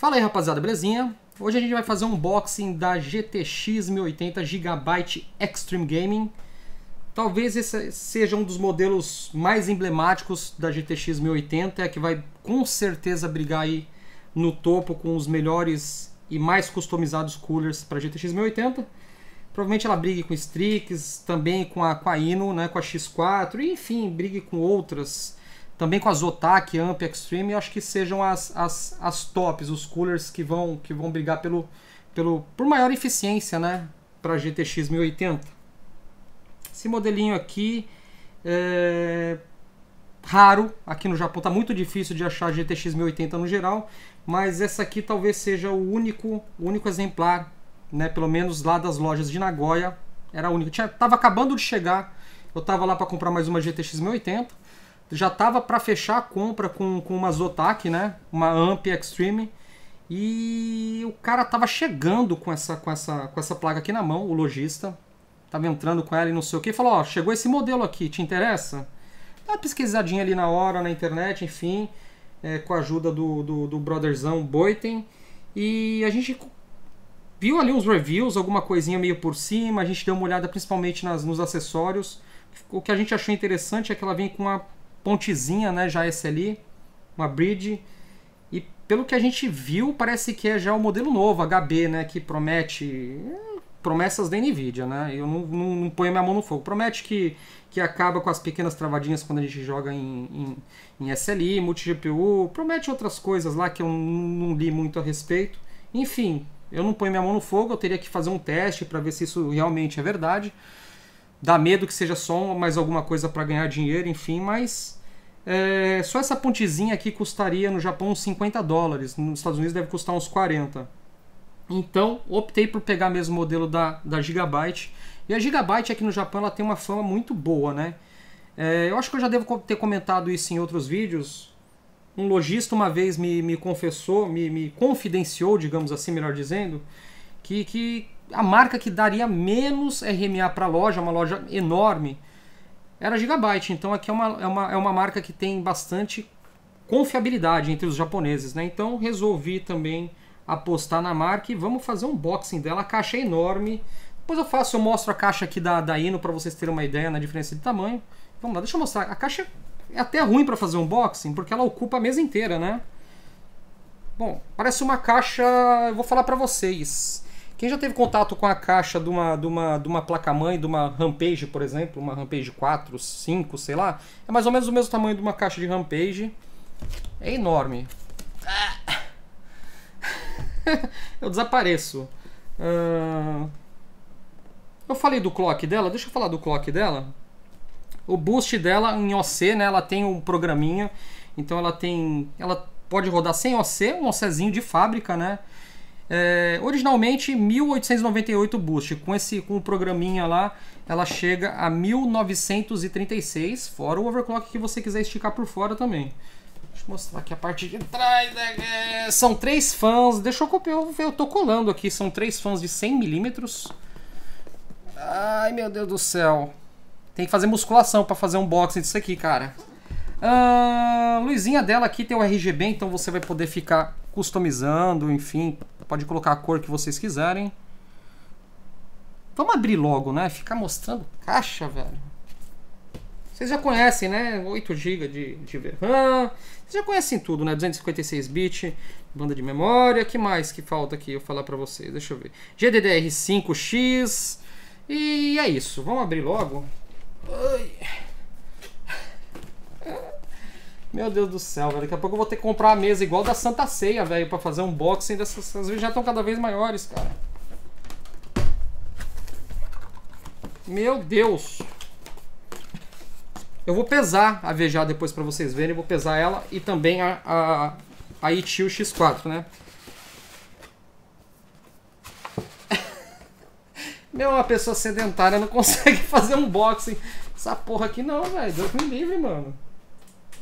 Fala aí, rapaziada, belezinha? Hoje a gente vai fazer um unboxing da GTX 1080 Gigabyte Extreme Gaming. Talvez esse seja um dos modelos mais emblemáticos da GTX 1080, é a que vai com certeza brigar aí no topo com os melhores e mais customizados coolers para GTX 1080. Provavelmente ela brigue com Strix, também com a Inu, né, com a X4, e, enfim, brigue com outras, também com a Zotac, Amp Extreme. Eu acho que sejam as tops, os coolers que vão brigar por maior eficiência, né, para a GTX 1080. Esse modelinho aqui é raro, aqui no Japão está muito difícil de achar GTX 1080 no geral, mas essa aqui talvez seja o único exemplar, né? Pelo menos lá das lojas de Nagoya, era único. Tava acabando de chegar, eu tava lá para comprar mais uma GTX 1080, já tava para fechar a compra com uma Zotac, né? Uma Amp Extreme, e o cara tava chegando com essa placa aqui na mão, o lojista. Tava entrando com ela e não sei o que, falou, ó, chegou esse modelo aqui, te interessa? Dá uma pesquisadinha ali na hora, na internet, enfim, com a ajuda do brotherzão Boiten. E a gente viu ali uns reviews, alguma coisinha meio por cima, a gente deu uma olhada principalmente nos acessórios. O que a gente achou interessante é que ela vem com uma pontezinha, né, já SLI, uma bridge. E pelo que a gente viu, parece que é já o modelo novo, HB, né, que promete... promessas da Nvidia, né? Eu não ponho minha mão no fogo. Promete que acaba com as pequenas travadinhas quando a gente joga em SLI, Multi-GPU. Promete outras coisas lá que eu não li muito a respeito. Enfim, eu não ponho minha mão no fogo. Eu teria que fazer um teste para ver se isso realmente é verdade. Dá medo que seja só mais alguma coisa para ganhar dinheiro, enfim. Mas só essa pontezinha aqui custaria no Japão uns $50. Nos Estados Unidos deve custar uns 40. Então, optei por pegar mesmo o modelo da Gigabyte. E a Gigabyte aqui no Japão, ela tem uma fama muito boa, né? Eu acho que eu já devo ter comentado isso em outros vídeos. Um lojista uma vez me confessou, me confidenciou, digamos assim, melhor dizendo, que a marca que daria menos RMA para a loja, uma loja enorme, era a Gigabyte. Então aqui é uma marca que tem bastante confiabilidade entre os japoneses, né? Então resolvi também apostar na marca e vamos fazer um unboxing dela. A caixa é enorme. Depois eu mostro a caixa aqui da Inu para vocês terem uma ideia na diferença de tamanho. Vamos lá, deixa eu mostrar. A caixa é até ruim para fazer um unboxing porque ela ocupa a mesa inteira, né? Bom, parece uma caixa... Eu vou falar para vocês. Quem já teve contato com a caixa de uma placa-mãe, de uma Rampage, por exemplo, uma Rampage 4, 5, sei lá, é mais ou menos o mesmo tamanho de uma caixa de Rampage. É enorme. Ah! Eu desapareço. Eu falei do clock dela, deixa eu falar do clock dela. O boost dela em OC, né, ela tem um programinha, então ela pode rodar sem OC, um OCzinho de fábrica, né? Originalmente 1898 boost, com o programinha lá, ela chega a 1936, fora o overclock que você quiser esticar por fora também. Deixa eu mostrar aqui a parte de trás. São três fãs. Deixa eu copiar. Eu tô colando aqui. São três fãs de 100 mm. Ai, meu Deus do céu. Tem que fazer musculação pra fazer um unboxing disso aqui, cara. A luzinha dela aqui tem o RGB, então você vai poder ficar customizando. Enfim, pode colocar a cor que vocês quiserem. Vamos abrir logo, né? Ficar mostrando caixa, velho. Vocês já conhecem, né? 8 GB de VRAM. Vocês já conhecem tudo, né? 256 bits, banda de memória. Que mais que falta aqui eu falar pra vocês? Deixa eu ver. GDDR5X. E é isso. Vamos abrir logo. Ai. Meu Deus do céu, velho. Daqui a pouco eu vou ter que comprar a mesa igual da Santa Ceia, velho, pra fazer um unboxing dessas. As vezes já estão cada vez maiores, cara. Meu Deus. Eu vou pesar a VGA depois para vocês verem, eu vou pesar ela e também a E-Tio X4, né? Meu, uma pessoa sedentária não consegue fazer unboxing. Essa porra aqui não, velho. Deus me livre, mano.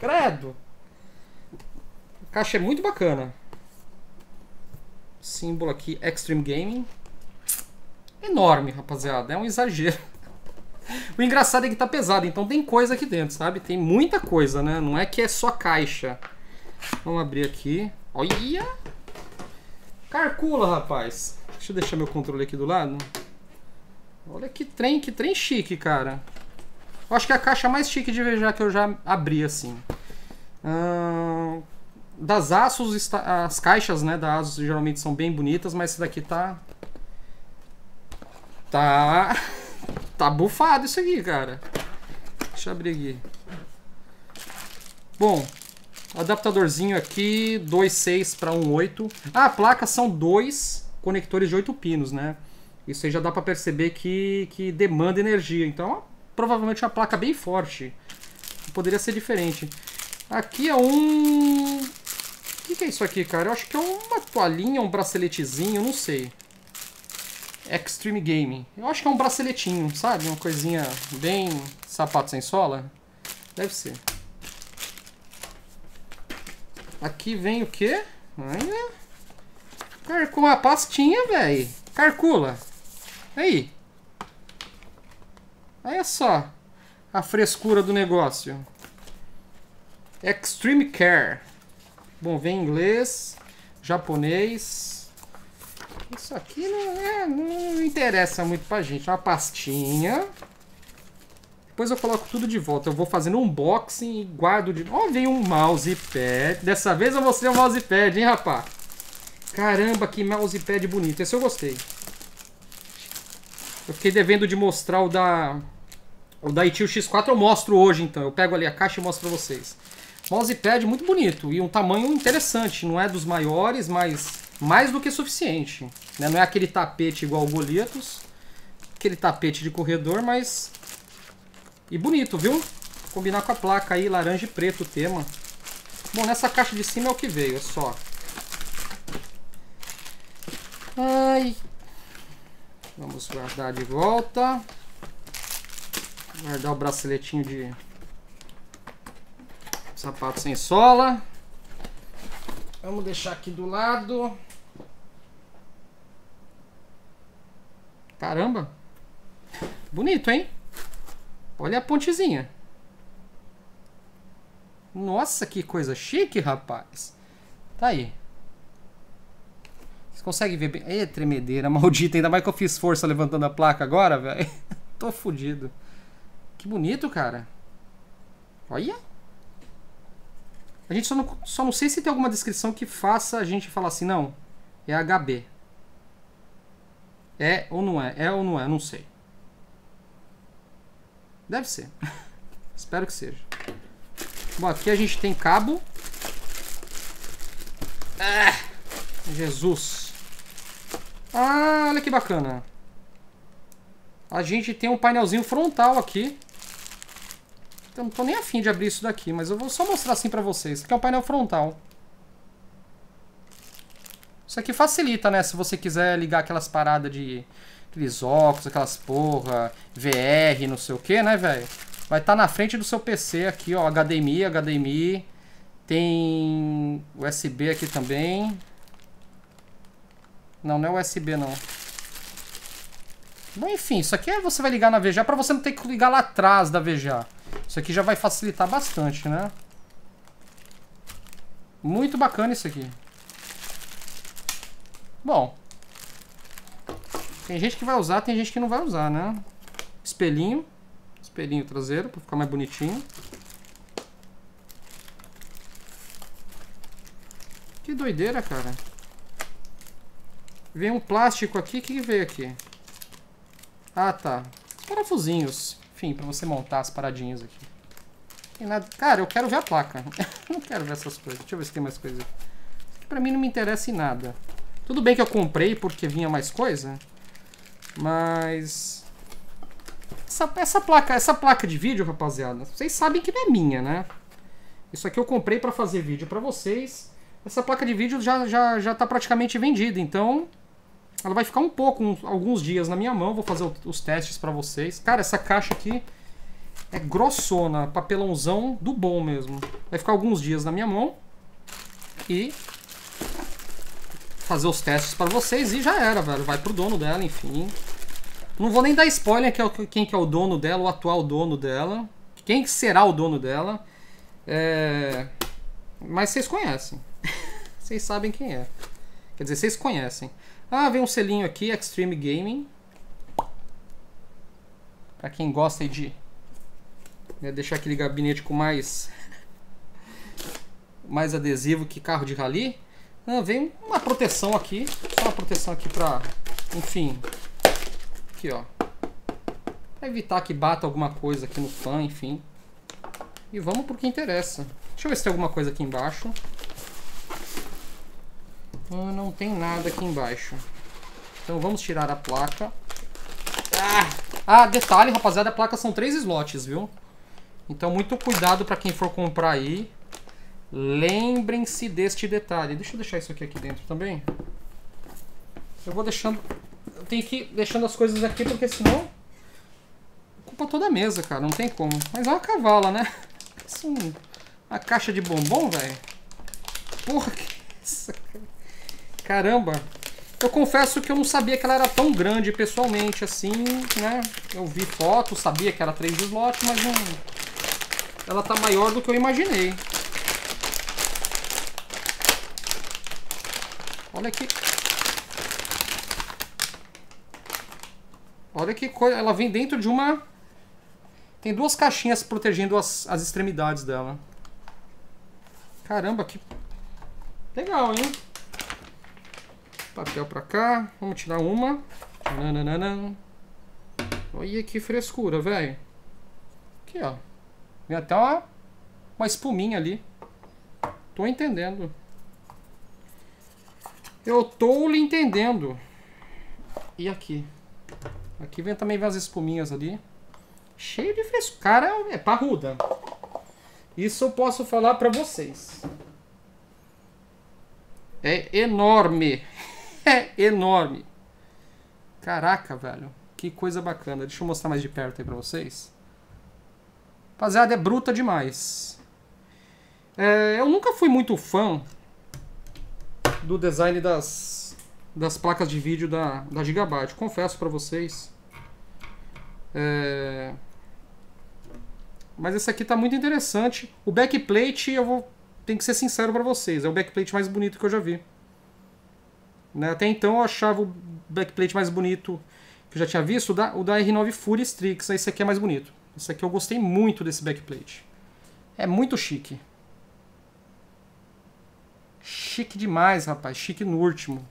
Credo. A caixa é muito bacana. Símbolo aqui, Extreme Gaming. Enorme, rapaziada. É um exagero. O engraçado é que tá pesado, então tem coisa aqui dentro, sabe? Tem muita coisa, né? Não é que é só caixa. Vamos abrir aqui. Olha! Carcula, rapaz. Deixa eu deixar meu controle aqui do lado. Olha que trem chique, cara. Eu acho que é a caixa mais chique de VGA que eu já abri, assim. Das ASUS, as caixas, né, da ASUS geralmente são bem bonitas, mas esse daqui tá bufado isso aqui, cara. Deixa eu abrir aqui. Bom, adaptadorzinho aqui, 2.6 para 1.8. Ah, a placa são 2 conectores de 8 pinos, né? Isso aí já dá para perceber que demanda energia. Então, ó, provavelmente uma placa bem forte. Poderia ser diferente. Aqui é um... O que é isso aqui, cara? Eu acho que é uma toalhinha, um braceletezinho, não sei. Extreme Gaming. Eu acho que é um braceletinho, sabe? Uma coisinha bem sapato sem sola. Deve ser. Aqui vem o quê? Com uma pastinha, velho. Carcula. Aí. Olha só a frescura do negócio. Extreme Care. Bom, vem em inglês, japonês. Isso aqui não interessa muito pra gente. É uma pastinha. Depois eu coloco tudo de volta. Eu vou fazendo um unboxing e guardo de... Ó, vem um mousepad. Dessa vez eu mostrei o mousepad, hein, rapá? Caramba, que mousepad bonito. Esse eu gostei. Eu fiquei devendo de mostrar o da E-Tio X4. Eu mostro hoje, então. Eu pego ali a caixa e mostro pra vocês. Mousepad muito bonito e um tamanho interessante. Não é dos maiores, mas mais do que suficiente, né? Não é aquele tapete igual o Goletos. Aquele tapete de corredor, mas... E bonito, viu? Combinar com a placa aí, laranja e preto o tema. Bom, nessa caixa de cima é o que veio, é só. Ai. Vamos guardar de volta. Guardar o braceletinho de sapato sem sola. Vamos deixar aqui do lado. Caramba! Bonito, hein? Olha a pontezinha. Nossa, que coisa chique, rapaz. Tá aí. Vocês conseguem ver bem? Ê, tremedeira maldita. Ainda mais que eu fiz força levantando a placa agora, velho. Tô fudido. Que bonito, cara. Olha. A gente só não sei se tem alguma descrição que faça a gente falar assim, não, é HB. É ou não é? É ou não é? Não sei. Deve ser. Espero que seja. Bom, aqui a gente tem cabo. Ah, Jesus. Ah, olha que bacana. A gente tem um painelzinho frontal aqui. Eu não tô nem afim de abrir isso daqui, mas eu vou só mostrar assim pra vocês. Isso aqui é um painel frontal. Isso aqui facilita, né? Se você quiser ligar aquelas paradas de... Aqueles óculos, aquelas porra, VR, não sei o que, né, velho? Vai estar na frente do seu PC aqui, ó, HDMI, tem USB aqui também. Não, não é USB, não. Bom, enfim, isso aqui é você vai ligar na VGA pra você não ter que ligar lá atrás da VGA. Isso aqui já vai facilitar bastante, né? Muito bacana isso aqui. Bom... Tem gente que vai usar, tem gente que não vai usar, né? Espelhinho. Espelhinho traseiro, pra ficar mais bonitinho. Que doideira, cara. Vem um plástico aqui. O que veio aqui? Ah, tá. Parafusinhos. Enfim, pra você montar as paradinhas aqui. Tem nada... Cara, eu quero ver a placa. Não quero ver essas coisas. Deixa eu ver se tem mais coisa aqui. Isso aqui pra mim não me interessa em nada. Tudo bem que eu comprei porque vinha mais coisa... Mas... Essa placa de vídeo, rapaziada, vocês sabem que não é minha, né? Isso aqui eu comprei pra fazer vídeo pra vocês. Essa placa de vídeo já tá praticamente vendida, então... Ela vai ficar um pouco, alguns dias na minha mão. Vou fazer os testes pra vocês. Cara, essa caixa aqui é grossona, papelãozão do bom mesmo. Vai ficar alguns dias na minha mão. E... fazer os testes para vocês e já era, velho. Vai pro dono dela, enfim. Não vou nem dar spoiler quem que é o dono dela, o atual dono dela. Quem que será o dono dela. É... Mas vocês conhecem. Vocês sabem quem é. Quer dizer, vocês conhecem. Ah, vem um selinho aqui, Extreme Gaming. Pra quem gosta de, né, deixar aquele gabinete com mais adesivo que carro de rally. Ah, vem uma proteção aqui. Só uma proteção aqui pra, enfim, aqui ó, pra evitar que bata alguma coisa aqui no fã, enfim. E vamos pro que interessa. Deixa eu ver se tem alguma coisa aqui embaixo. Ah, não tem nada aqui embaixo. Então vamos tirar a placa. Ah, detalhe, rapaziada, a placa são 3 slots, viu? Então muito cuidado para quem for comprar aí. Lembrem-se deste detalhe. Deixa eu deixar isso aqui dentro também. Eu vou deixando... Eu tenho que ir deixando as coisas aqui, porque senão... Ocupa toda a mesa, cara. Não tem como. Mas é uma cavala, né? Assim, uma caixa de bombom, velho. Porra, que isso, cara. Caramba. Eu confesso que eu não sabia que ela era tão grande pessoalmente assim, né? Eu vi foto, sabia que era 3 slots, mas não... Ela tá maior do que eu imaginei. Olha aqui. Olha que coisa. Ela vem dentro de uma... Tem 2 caixinhas protegendo as extremidades dela. Caramba, que... Legal, hein? Papel pra cá, vamos tirar uma. Nananana. Olha que frescura, velho. Aqui, ó. Vem até uma espuminha ali. Tô entendendo. Eu tô lhe entendendo. E aqui? Aqui vem também as espuminhas ali. Cheio de frescura. Cara, é parruda. Isso eu posso falar pra vocês. É enorme. É enorme. Caraca, velho. Que coisa bacana. Deixa eu mostrar mais de perto aí pra vocês. Rapaziada, é bruta demais. É, eu nunca fui muito fã do design das placas de vídeo da Gigabyte. Confesso pra vocês. É, mas esse aqui tá muito interessante. O backplate, eu vou... Tem que ser sincero pra vocês. É o backplate mais bonito que eu já vi. Né? Até então eu achava o backplate mais bonito que eu já tinha visto, o da R9 Fury Strix. Esse aqui é mais bonito. Esse aqui eu gostei muito desse backplate. É muito chique. Chique demais, rapaz. Chique no último.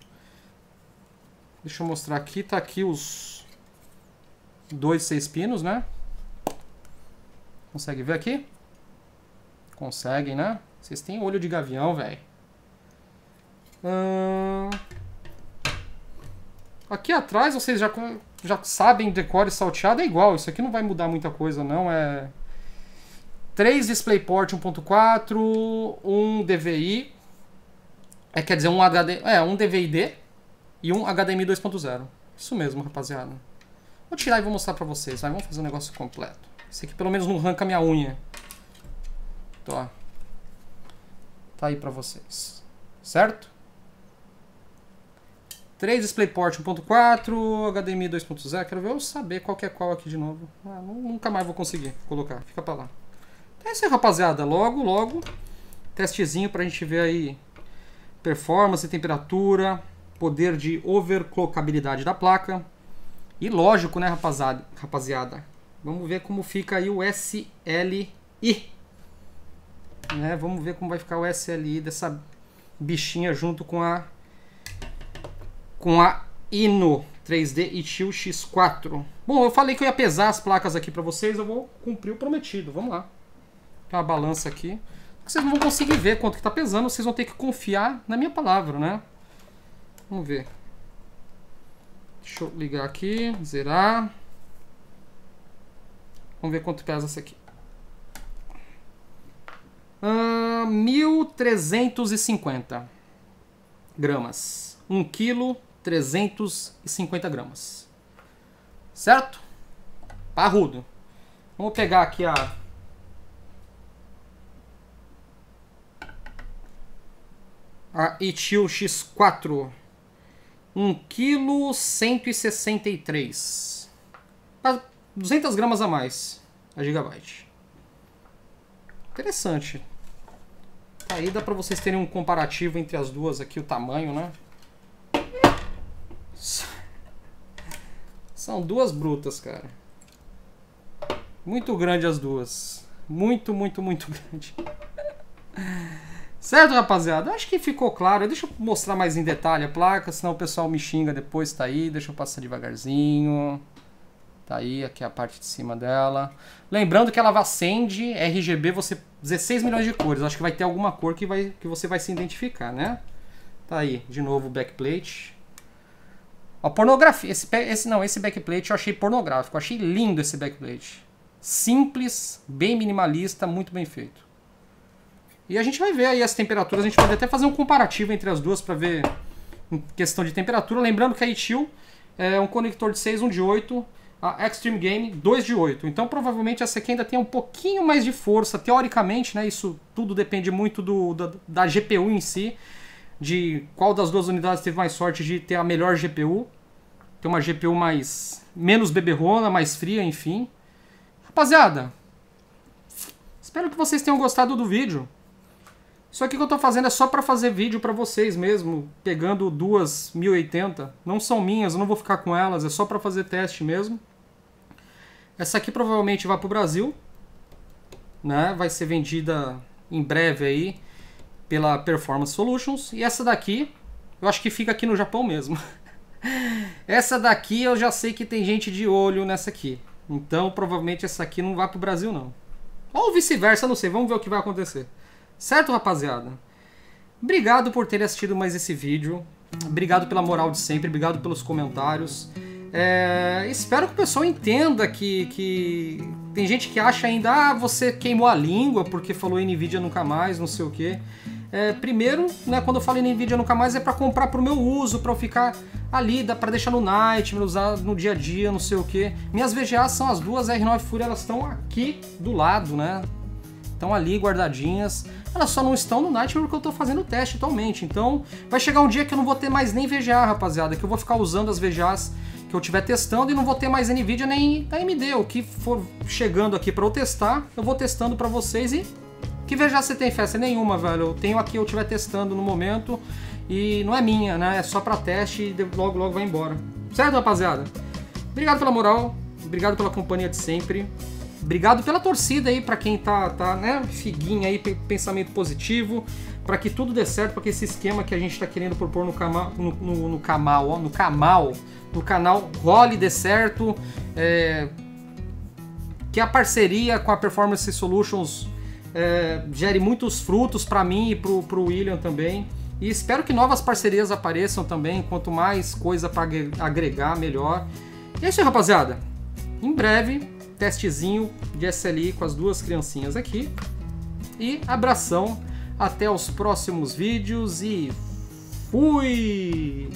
Deixa eu mostrar aqui. Tá aqui os 2 6 pinos, né? Consegue ver aqui? Conseguem, né? Vocês têm olho de gavião, velho. Aqui atrás vocês já sabem, decore salteado é igual. Isso aqui não vai mudar muita coisa, não. É 3 DisplayPort 1.4, um DVI, quer dizer, um DVI-D e um HDMI 2.0. Isso mesmo, rapaziada. Vou tirar e vou mostrar pra vocês. Vamos fazer um negócio completo. Esse aqui pelo menos não arranca minha unha. Então, ó. Tá aí pra vocês, certo? 3 DisplayPort 1.4, HDMI 2.0, quero ver eu saber qual que é qual aqui de novo. Ah, nunca mais vou conseguir colocar, fica pra lá. Então é isso aí, rapaziada, logo, testezinho pra gente ver aí performance, temperatura, poder de overclockabilidade da placa. E lógico, né, rapaziada, vamos ver como fica aí o SLI. Né? Vamos ver como vai ficar o SLI dessa bichinha junto com a Inu 3D E-Tio X4. Bom, eu falei que eu ia pesar as placas aqui pra vocês, eu vou cumprir o prometido, vamos lá. Tem uma balança aqui. Vocês não vão conseguir ver quanto que tá pesando, vocês vão ter que confiar na minha palavra, né? Vamos ver. Deixa eu ligar aqui, zerar. Vamos ver quanto pesa essa aqui. 1.350 gramas. 1 kg 350 gramas. Certo? Parrudo. Vamos pegar aqui a... A E-Tio X4. 1 kg 163. 200 gramas a mais. A Gigabyte. Interessante. Aí dá pra vocês terem um comparativo entre as duas aqui, o tamanho, né? São duas brutas, cara. Muito grande as duas. Muito, muito, muito grande. Certo, rapaziada? Acho que ficou claro. Deixa eu mostrar mais em detalhe a placa, senão o pessoal me xinga depois. Tá aí, deixa eu passar devagarzinho. Tá aí, aqui é a parte de cima dela. Lembrando que ela acende RGB, você 16 milhões de cores. Acho que vai ter alguma cor que você vai se identificar, né? Tá aí, de novo o backplate. A pornografia, esse backplate eu achei pornográfico. Eu achei lindo esse backplate. Simples, bem minimalista, muito bem feito. E a gente vai ver aí as temperaturas, a gente pode até fazer um comparativo entre as duas para ver em questão de temperatura. Lembrando que a E-Tio é um conector de 6, um de 8, a Extreme Game 2 de 8. Então provavelmente essa aqui ainda tem um pouquinho mais de força, teoricamente, né? Isso tudo depende muito da GPU em si, de qual das duas unidades teve mais sorte de ter a melhor GPU, ter uma GPU menos beberrona, mais fria, enfim. Rapaziada, espero que vocês tenham gostado do vídeo. Isso aqui que eu tô fazendo é só pra fazer vídeo pra vocês mesmo, pegando duas 1080. Não são minhas, eu não vou ficar com elas, é só pra fazer teste mesmo. Essa aqui provavelmente vai pro Brasil, né? Vai ser vendida em breve aí pela Performance Solutions. E essa daqui, eu acho que fica aqui no Japão mesmo. Essa daqui eu já sei que tem gente de olho nessa aqui. Então provavelmente essa aqui não vai pro Brasil não. Ou vice-versa, não sei, vamos ver o que vai acontecer. Certo, rapaziada? Obrigado por terem assistido mais esse vídeo. Obrigado pela moral de sempre. Obrigado pelos comentários. Espero que o pessoal entenda que tem gente que acha ainda... Ah, você queimou a língua porque falou Nvidia nunca mais, não sei o quê. Primeiro, né, quando eu falo Nvidia nunca mais é para comprar para o meu uso, para eu ficar ali, dá para deixar no night, para usar no dia a dia, não sei o quê. Minhas VGAs são as duas R9 Fury, elas estão aqui do lado, né? Estão ali guardadinhas, elas só não estão no Night porque eu estou fazendo o teste atualmente, então vai chegar um dia que eu não vou ter mais nem VGA, rapaziada, que eu vou ficar usando as VGAs que eu estiver testando e não vou ter mais Nvidia nem AMD, o que for chegando aqui para eu testar, eu vou testando para vocês e que VGA você tem, festa? Nenhuma, velho, eu tenho aqui, eu estiver testando no momento e não é minha, né, é só para teste e logo logo vai embora, certo, rapaziada? Obrigado pela moral, obrigado pela companhia de sempre. Obrigado pela torcida aí, pra quem tá né, figuinha aí, pensamento positivo, pra que tudo dê certo, pra que esse esquema que a gente tá querendo propor no canal role, dê certo, que a parceria com a Performance Solutions gere muitos frutos pra mim e pro William também, e espero que novas parcerias apareçam também, quanto mais coisa pra agregar, melhor. E é isso aí, rapaziada, em breve... Testezinho de SLI com as duas criancinhas aqui. E abração. Até os próximos vídeos e fui!